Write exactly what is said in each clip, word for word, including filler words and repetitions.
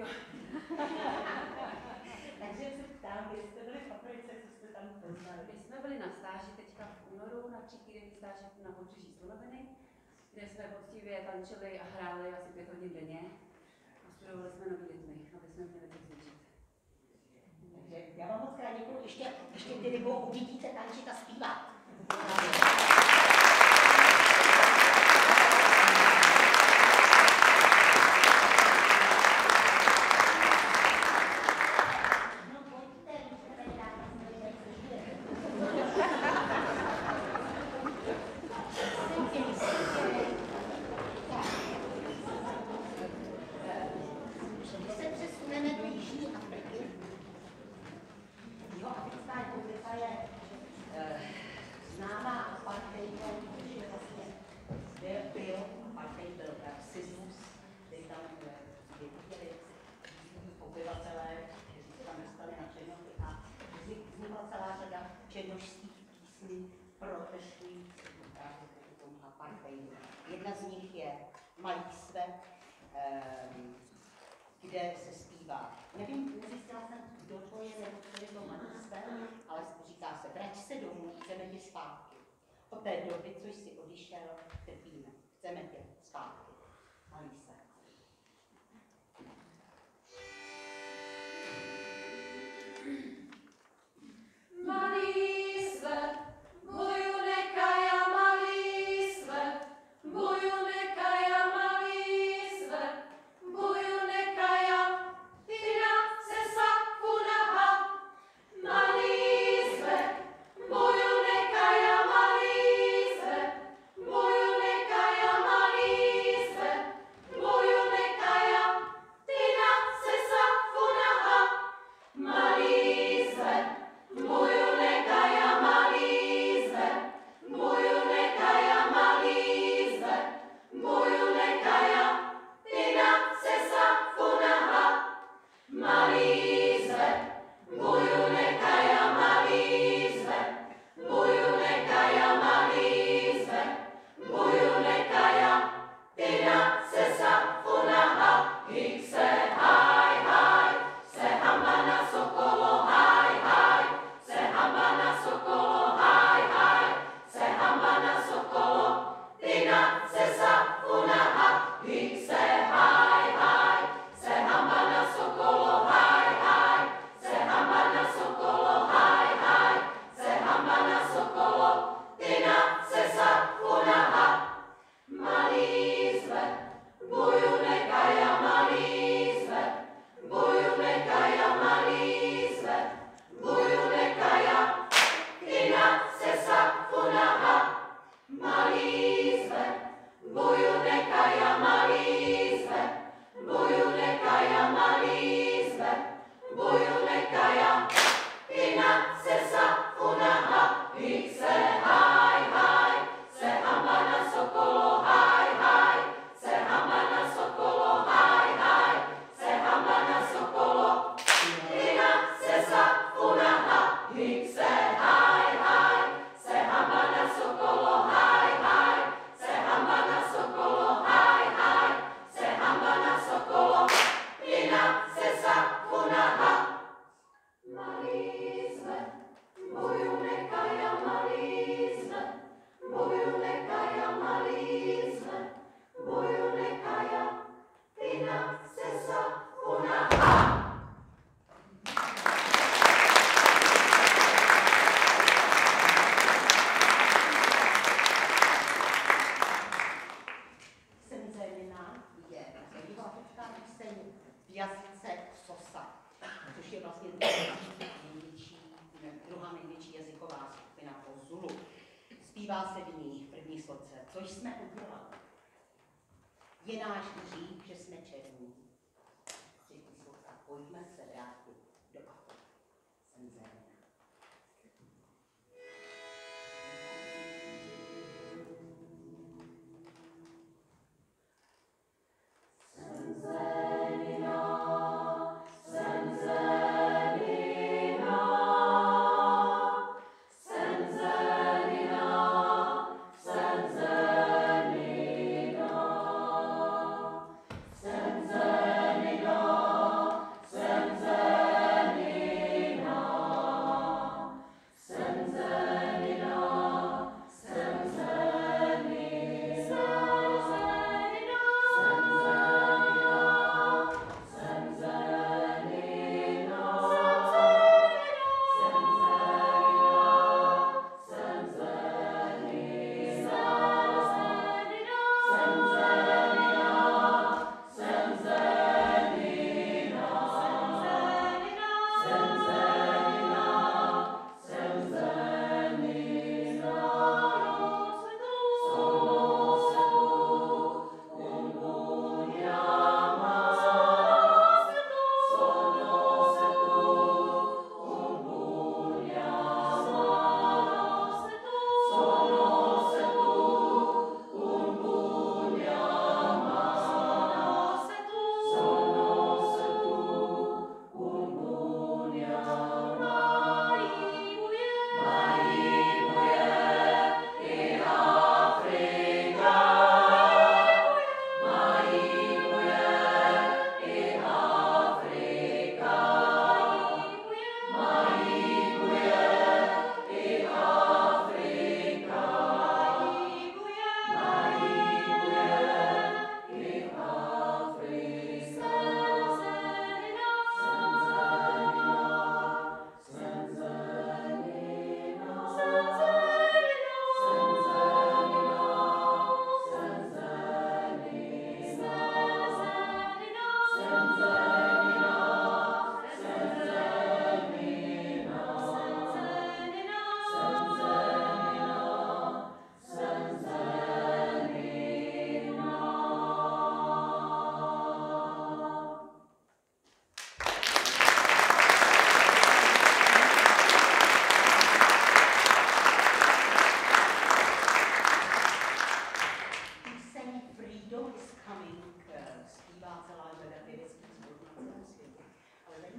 Jo. Takže se ptám, vy jste byli v Africe, co jste tam poznali? My jsme byli na stáži teďka v únoru, na tříkýdenní stáži na pobřeží Slonoviny, kde jsme poctivě tančili a hráli asi pět hodin denně. A studovali jsme nový rytmy, aby jsme měli to zvětšit. Takže já vám moc krát děkuju, ještě, ještě kdy nebo uvidíte tančit a zpívat. Jedna z nich je Malíste, kde se zpívá. Nevím, nezjistila jsem, kdo to je, nebo co je to Malíste, ale říká se, vrať se domů, chceme tě zpátky. Od té doby, což jsi odišel, trpíme. Chceme tě zpátky. Malíste. Malíste, boju nekaja Malíste, boju nekaja Malíste, boju nekaja, tyna se sa kunaha. Malíste, boju nekaja Malíste, boju nekaja Malíste, boju nekaja, tyna se sa kunaha. Malíste, boju nekaja Malíste, boju nekaja Malíste, boju nekaja, tyna se sa kunaha. Malíste, boju nekaja Malíste, boju nekaja Malíste, boju nekaja, tyna se sa kunaha. Hik se haj haj, se hamba na sokolo haj haj, se hamba na sokolo haj haj, se hamba na sokolo, tyna se sa kunaha. Hik se haj haj, se hamba na sokolo haj haj, se hamba na sokolo haj haj, se hamba na sokolo, tyna se sa kunaha. Malíste, boju nekaja Malíste, boju nekaja Malíste, boju nekaja, tyna se sa kunaha. Malíste, boju nekaja Malíste, boju nekaja Malíste, boju nekaja, tyna se sa kunaha. Hik se haj haj, se hamba na sokolo haj haj, se hamba na sokolo haj haj, se hamba na sokolo, tyna se sa kunaha. Hik se haj haj, se hamba na sokolo haj haj, se hamba na sokolo haj haj, se hamba na sokolo, tyna se sa kunaha. Malíste, boju nekaja Malíste, boju nekaja Malíste, boju nekaja, tyna se sa kunaha. Jsem zelená, je bývá píseň v jazyce Xhosa, což je vlastně největší, druhá největší jazyková skupina po Zulu. Zpívá se v ní první sloce, což jsme udělali. Je náš hřích, že jsme černí. Třetí sloka, pojďme se vrátit do Afriky. Jsem zelená. Jsem zelená. Senza di là,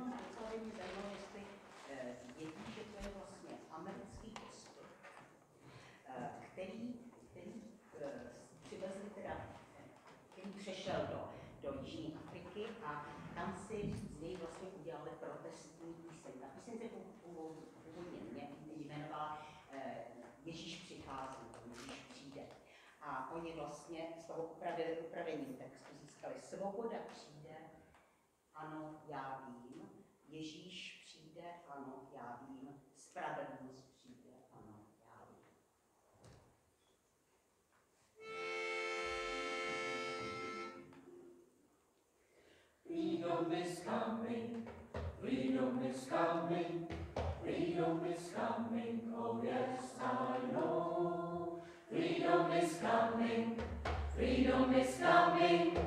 jednom ocenění zajímalo, jestli jedníček to je vlastně americký ostrov, který, který přivezli teda, který přešel do, do Jižní Afriky a tam si z něj vlastně udělali protestní píseň. Ta píseň se původně jmenovala Ježíš přichází, Ježíš přijde. A oni vlastně z toho upravením textu získali svoboda přijde, ano, já vím, Ježíš přijde, ano, já vím, spravedlnost přijde, ano, já vím. Freedom is coming, freedom is coming, freedom is coming, oh yes, I know. Freedom is coming, freedom is coming,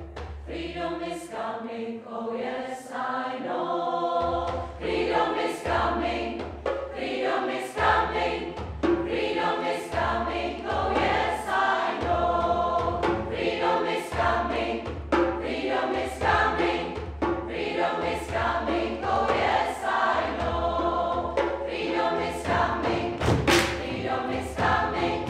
freedom is coming, oh yes, I know. Freedom is coming, freedom is coming, freedom is coming, oh yes, I know. Freedom is coming, freedom is coming, freedom is coming, oh yes, I know. Freedom is coming, freedom is coming, freedom is coming, oh yes, I know.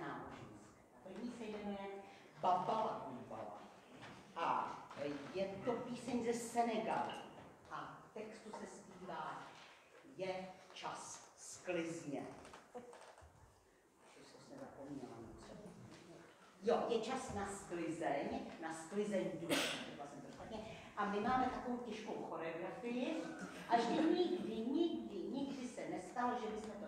náboženství. První se jmenuje Babala Ubala. A je to píseň ze Senegalu. A v textu se zpívá Je čas sklizně. Jo, je čas na sklizeň, na sklizeň duší. A my máme takovou těžkou choreografii, až nikdy, nikdy, nikdy se nestalo, že bychom